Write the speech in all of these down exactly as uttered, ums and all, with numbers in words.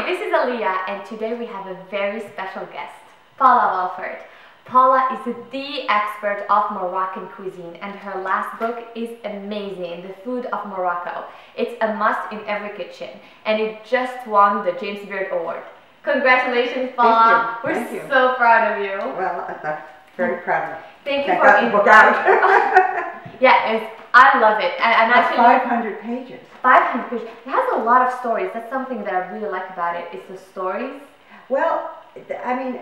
Hi, this is Aliyah, and today we have a very special guest, Paula Wolfert. Paula is the expert of Moroccan cuisine, and her last book is amazing, The Food of Morocco. It's a must in every kitchen, and it just won the James Beard Award. Congratulations, Paula. We're Thank you. so proud of you. Well, I'm very proud of you. Thank you for the book out. Yeah, it's, I love it. And, and actually, five hundred pages. five hundred pages. It has a lot of stories. That's something that I really like about it. It's the stories. Well, I mean,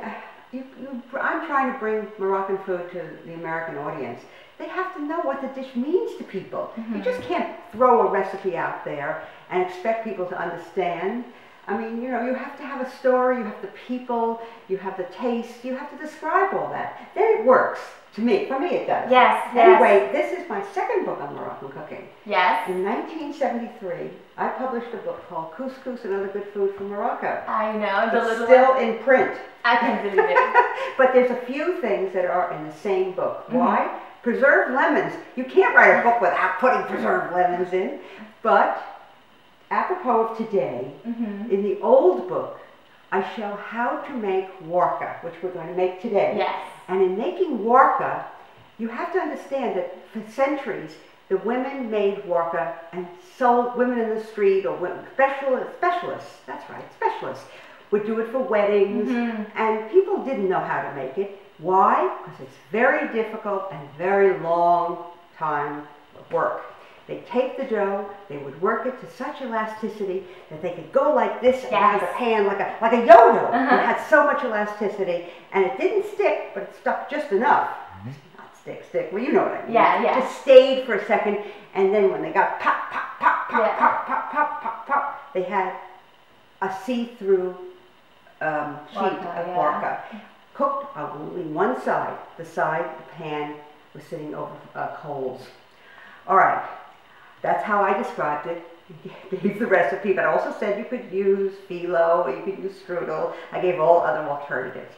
you, you, I'm trying to bring Moroccan food to the American audience. They have to know what the dish means to people. Mm-hmm. You just can't throw a recipe out there and expect people to understand. I mean, you know, you have to have a story, you have the people, you have the taste, you have to describe all that. Then it works. To me, for me it does. Yes, yes. Anyway, this is my second book on Moroccan cooking. Yes. In nineteen seventy-three, I published a book called Couscous and Other Good Food from Morocco. I know. The it's little still one. in print. I can believe it. But there's a few things that are in the same book. Mm-hmm. Why? Preserved lemons. You can't write a book without putting preserved lemons in. But, apropos of today, mm-hmm. in the old book, I show how to make warka, which we're going to make today. Yes. And in making warka, you have to understand that for centuries, the women made warka and sold women in the street, or women, specialists, specialists, that's right, specialists, would do it for weddings, mm-hmm. and people didn't know how to make it. Why? Because it's very difficult and very long time of work. They take the dough, they would work it to such elasticity that they could go like this yes. around the pan, like a, like a yo-yo. Uh-huh. It had so much elasticity, and it didn't stick, but it stuck just enough. Mm-hmm. Not stick, stick, well, you know what I mean. Yeah, yeah. It just stayed for a second, and then when they got pop, pop, pop, pop, yeah. pop, pop, pop, pop, pop, they had a see-through um, sheet warka, of yeah. warka. Cooked on only one side. The side, the pan, was sitting over uh, coals. All right. That's how I described it. I gave the recipe, but I also said you could use phyllo, or you could use strudel. I gave all other alternatives.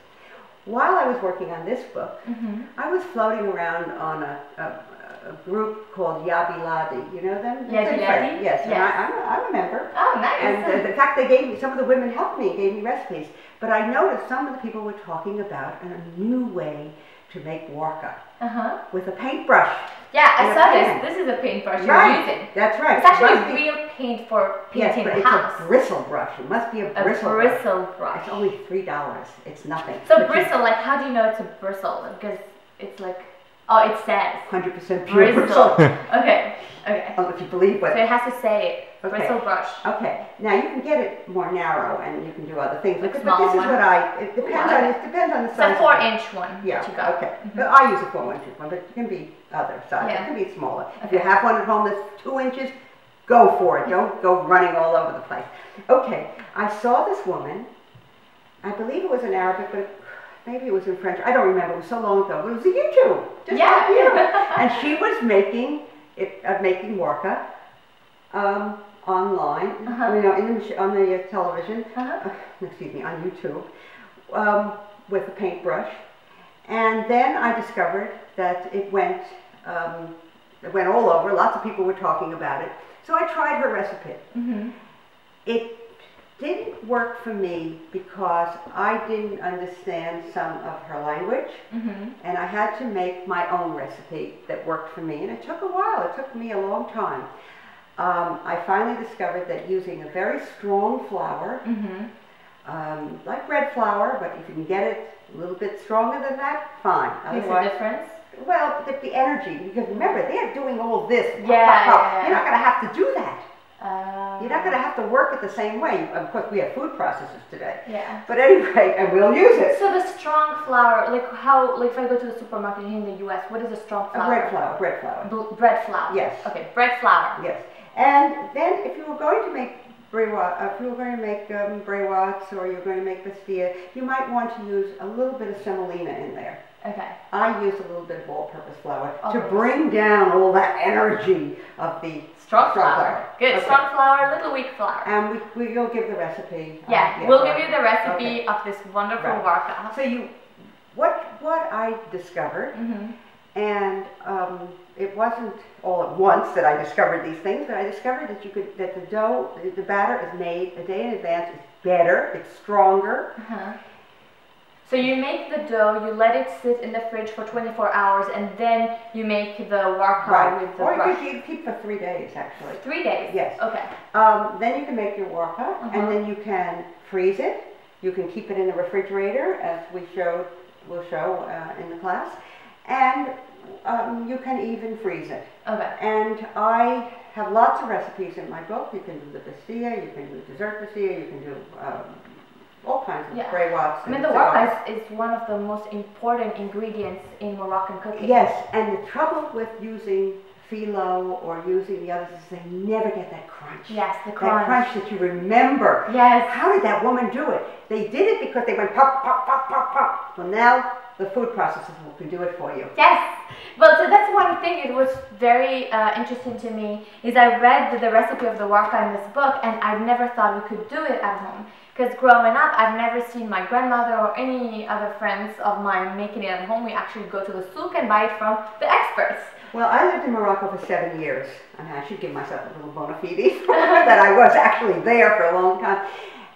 While I was working on this book, mm-hmm. I was floating around on a, a, a group called Yabi Labi. You know them? Yabi Labi? Yes, yes. And I, I'm a, I'm a member. Oh, nice. And uh, in fact, they gave me, some of the women helped me, gave me recipes. But I noticed some of the people were talking about a new way to make warka uh-huh. with a paintbrush. Yeah, I saw pan. this. This is a paintbrush you're right. using. That's right. It's actually it a be, real paint for painting yes, but house. It's a bristle brush. It must be a, a bristle, bristle brush. brush. It's only three dollars. It's nothing. So but bristle, you, like how do you know it's a bristle? Because it's like oh, it says hundred percent pure bristle. okay, okay. Oh, if you believe what. So it has to say it. Okay. Bristle brush. Okay. Now you can get it more narrow, and you can do other things. Like but, but this is one. what I. It depends on. It depends on the size. It's a four-inch one. Yeah. You got. Okay. Mm-hmm. But I use a four-inch one, but it can be other size. Yeah. It can be smaller. Okay. If you have one at home that's two inches, go for it. Don't go running all over the place. Okay. I saw this woman. I believe it was in Arabic, but maybe it was in French. I don't remember. It was so long ago. But it was a YouTube. Just yeah. Like you. And she was making it, uh, making warka. Um, online, uh-huh. I mean, on the, on the television, uh-huh. uh, excuse me, on YouTube, um, with a paintbrush, and then I discovered that it went, um, it went all over. Lots of people were talking about it, so I tried her recipe. Mm-hmm. It didn't work for me because I didn't understand some of her language, mm-hmm. and I had to make my own recipe that worked for me, and it took a while. It took me a long time. Um, I finally discovered that using a very strong flour, mm-hmm. um, like red flour, but if you can get it a little bit stronger than that, fine. Makes a difference? Well, the, the energy, because remember, they're doing all this. Yeah, pop, yeah, pop. yeah. You're not going to have to do that. Um, You're not going to have to work it the same way. Of course, we have food processors today. Yeah. But anyway, and we'll use it. So the strong flour, like how, like if I go to the supermarket here in the U S, what is a strong flour? A bread flour, bread flour. B bread flour. Yes. Okay, bread flour. Yes. And then, if you were going to make briwat, if you were going to make um, briwats, or you're going to make pastilla, you might want to use a little bit of semolina in there. Okay. I use a little bit of all-purpose flour all to purpose. bring down all that energy of the strong, strong flour. flour. Good, okay. Strong flour, little weak flour. And we, we, you'll give the recipe. Yeah, um, yeah we'll flour. give you the recipe okay. of this wonderful right. warka. So you, what what I discovered. Mm-hmm. And um, it wasn't all at once that I discovered these things, but I discovered that you could that the dough, the batter is made a day in advance. It's better, it's stronger. Uh-huh. So you make the dough, you let it sit in the fridge for twenty-four hours, and then you make the warka right. with the Or brush. you could keep for three days, actually. Three days? Yes. Okay. Um, then you can make your warka, uh-huh. and then you can freeze it. You can keep it in the refrigerator, as we showed, we'll show uh, in the class. And um, you can even freeze it. Okay. And I have lots of recipes in my book. You can do the pastilla, you can do dessert pastilla, you can do... Um, all kinds of yeah. briwats. I mean, the warka is, is one of the most important ingredients in Moroccan cooking. Yes, and the trouble with using phyllo or using the others is they never get that crunch. Yes, the crunch. That crunch that you remember. Yes. How did that woman do it? They did it because they went pop, pop, pop, pop, pop. Well, now the food processors can do it for you. Yes. Well, so that's one thing it was very uh, interesting to me is I read the, the recipe of the warka in this book, and I never thought we could do it at home. Because growing up, I've never seen my grandmother or any other friends of mine making it at home. We actually go to the souk and buy it from the experts. Well, I lived in Morocco for seven years. I mean, I should give myself a little bona fide that I was actually there for a long time.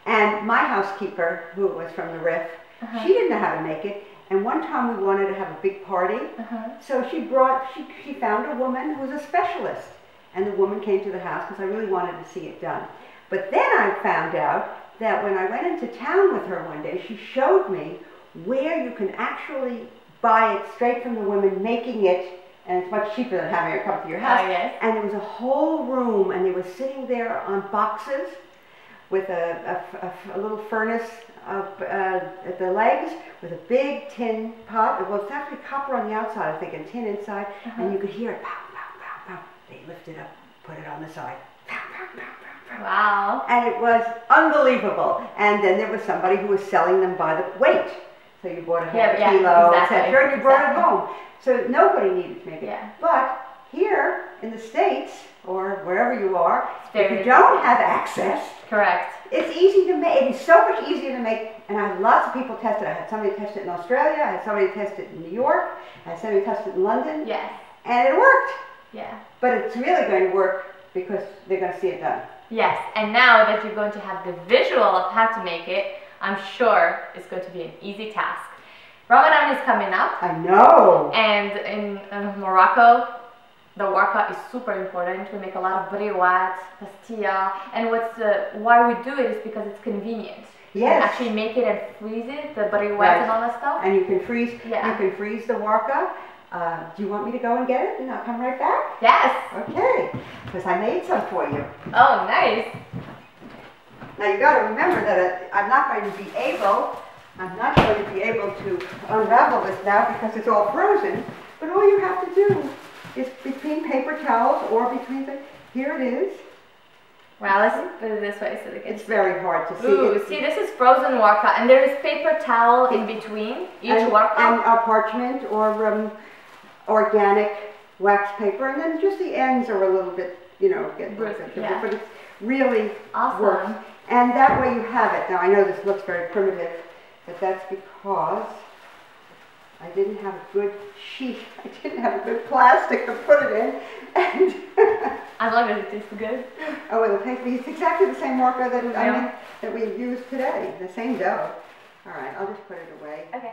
And my housekeeper, who was from the Rif, uh-huh. she didn't know how to make it. And one time we wanted to have a big party. Uh-huh. So she brought, she, she found a woman who was a specialist. And the woman came to the house because I really wanted to see it done. But then I found out that when I went into town with her one day, she showed me where you can actually buy it straight from the women making it, and it's much cheaper than having it come to your house. Oh, yes. And there was a whole room, and they were sitting there on boxes with a, a, a, a little furnace up uh, at the legs with a big tin pot. Well, it's actually copper on the outside, I think, and tin inside, uh-huh. and you could hear it, pow, pow, pow, pow. They lift it up, put it on the side, pow, pow, pow, pow. Wow. And it was unbelievable. And then there was somebody who was selling them by the weight. So you bought a half yeah, a kilo, yeah, exactly, et cetera, and you brought exactly. it home. So nobody needed to make it. Yeah. But here in the States, or wherever you are, if you don't have access, correct. it's easy to make. It is so much easier to make. And I had lots of people test it. I had somebody test it in Australia. I had somebody test it in New York. I had somebody test it in London. Yes. And it worked. Yeah. But it's really going to work because they're going to see it done. Yes, and now that you're going to have the visual of how to make it, I'm sure it's going to be an easy task. Ramadan is coming up. I know. And in, in Morocco, the warka is super important. We make a lot of briwat, pastilla, and what's the, why we do it is because it's convenient. Yes. You can actually make it and freeze it, the briwat right. and all that stuff. And you can freeze, yeah. you can freeze the warka. Uh, do you want me to go and get it and I'll come right back? Yes. Okay, because I made some for you. Oh, nice. Now you got to remember that I'm not going to be able, I'm not going to be able to unravel this now because it's all frozen, but all you have to do is between paper towels or between the, here it is. Wow, let's put it this way so they can It's see. very hard to see. Ooh, it. see, this is frozen warka, and there is paper towel in between each and, warka. And a parchment or um, organic wax paper, and then just the ends are a little bit, you know, get yeah. but it's really awesome. Works. And that way you have it. Now, I know this looks very primitive, but that's because I didn't have a good sheet. I didn't have a good plastic to put it in. And I love it. It tastes good. Oh, well, the paper, it's exactly the same warka that yeah. I mean, that we used today. The same dough. All right, I'll just put it away. Okay.